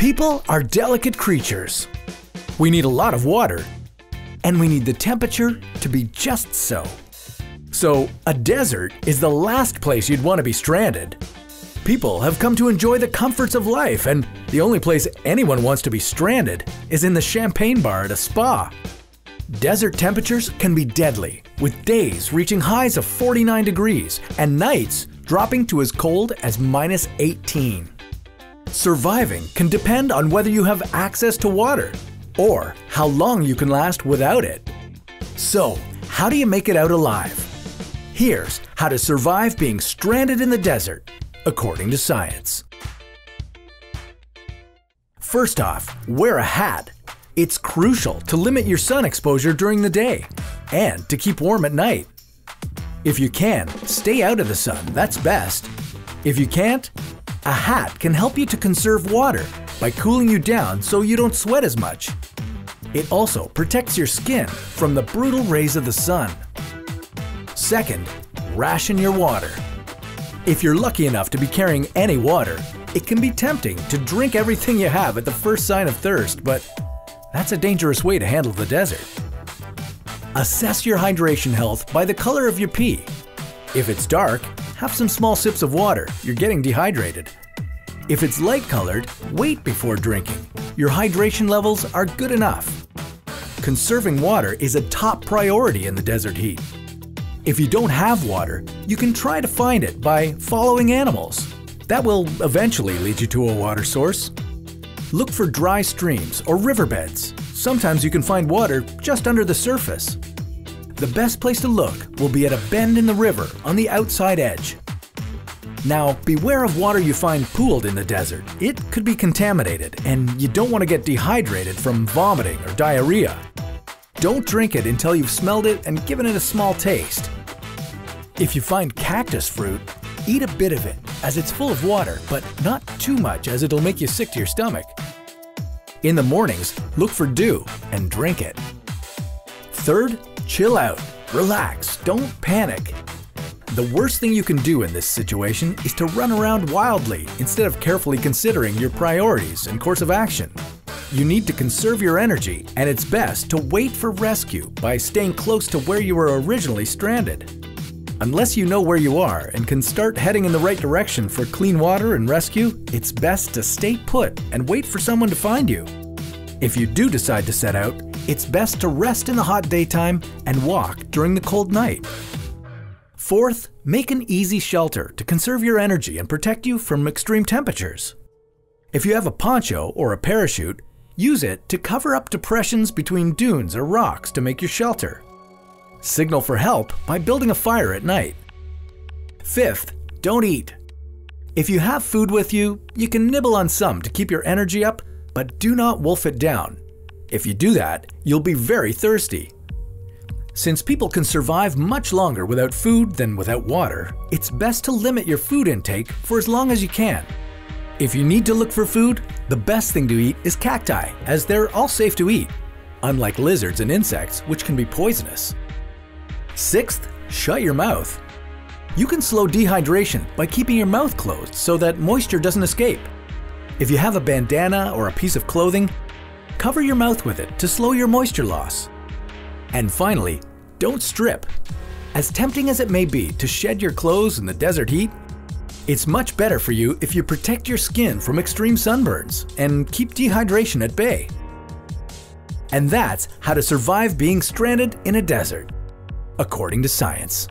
People are delicate creatures. We need a lot of water, and we need the temperature to be just so. So a desert is the last place you'd want to be stranded. People have come to enjoy the comforts of life, and the only place anyone wants to be stranded is in the champagne bar at a spa. Desert temperatures can be deadly, with days reaching highs of 49 degrees and nights dropping to as cold as minus 18. Surviving can depend on whether you have access to water or how long you can last without it. So, how do you make it out alive? Here's how to survive being stranded in the desert, according to science. First off, wear a hat. It's crucial to limit your sun exposure during the day and to keep warm at night. If you can, stay out of the sun, that's best. If you can't, a hat can help you to conserve water by cooling you down so you don't sweat as much. It also protects your skin from the brutal rays of the sun. Second, ration your water. If you're lucky enough to be carrying any water, it can be tempting to drink everything you have at the first sign of thirst, but that's a dangerous way to handle the desert. Assess your hydration health by the color of your pee. If it's dark, have some small sips of water. You're getting dehydrated. If it's light-colored, wait before drinking. Your hydration levels are good enough. Conserving water is a top priority in the desert heat. If you don't have water, you can try to find it by following animals. That will eventually lead you to a water source. Look for dry streams or riverbeds. Sometimes you can find water just under the surface. The best place to look will be at a bend in the river on the outside edge. Now, beware of water you find pooled in the desert. It could be contaminated, and you don't want to get dehydrated from vomiting or diarrhea. Don't drink it until you've smelled it and given it a small taste. If you find cactus fruit, eat a bit of it, as it's full of water, but not too much, as it'll make you sick to your stomach. In the mornings, look for dew and drink it. Third, chill out, relax, don't panic. The worst thing you can do in this situation is to run around wildly instead of carefully considering your priorities and course of action. You need to conserve your energy, and it's best to wait for rescue by staying close to where you were originally stranded. Unless you know where you are and can start heading in the right direction for clean water and rescue, it's best to stay put and wait for someone to find you. If you do decide to set out, it's best to rest in the hot daytime and walk during the cold night. Fourth, make an easy shelter to conserve your energy and protect you from extreme temperatures. If you have a poncho or a parachute, use it to cover up depressions between dunes or rocks to make your shelter. Signal for help by building a fire at night. Fifth, don't eat. If you have food with you, you can nibble on some to keep your energy up, but do not wolf it down. If you do that, you'll be very thirsty. Since people can survive much longer without food than without water, it's best to limit your food intake for as long as you can. If you need to look for food, the best thing to eat is cacti, as they're all safe to eat, unlike lizards and insects, which can be poisonous. Sixth, shut your mouth. You can slow dehydration by keeping your mouth closed so that moisture doesn't escape. If you have a bandana or a piece of clothing, cover your mouth with it to slow your moisture loss. And finally, don't strip. As tempting as it may be to shed your clothes in the desert heat, it's much better for you if you protect your skin from extreme sunburns and keep dehydration at bay. And that's how to survive being stranded in a desert, according to science.